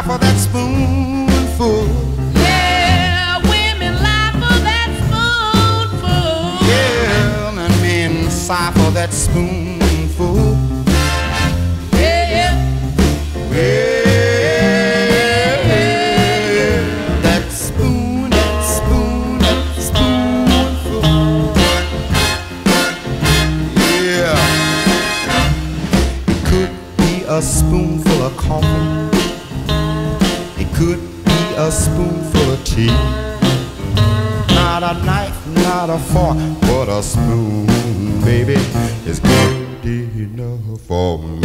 lie for that spoonful. Yeah, women lie for that spoonful. Yeah, and men sigh for that spoonful. Yeah, yeah, that spoon, that spoon, that spoonful. Yeah, it could be a spoonful of coffee. It could be a spoonful of tea. Not a knife, not a fork, but a spoon, baby, is good enough for me.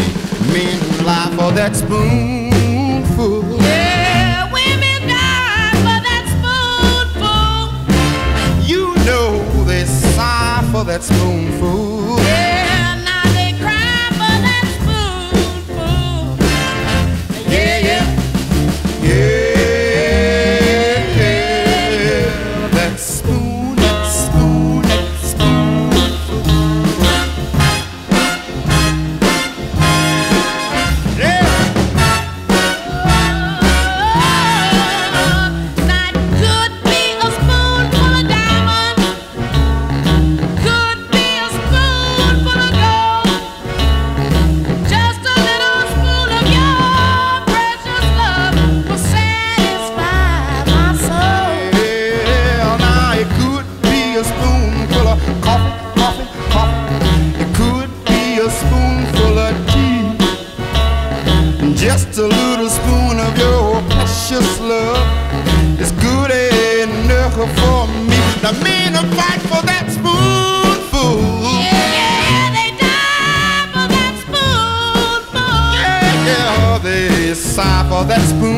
Men lie for that spoonful. Yeah, women die for that spoonful. You know they sigh for that spoonful. Yeah, now they cry for that spoonful. Yeah, yeah. Just a little spoon of your precious love is good enough for me. The men will fight for that spoonful. Yeah, they die for that spoonful. Yeah, they sigh for that spoonful.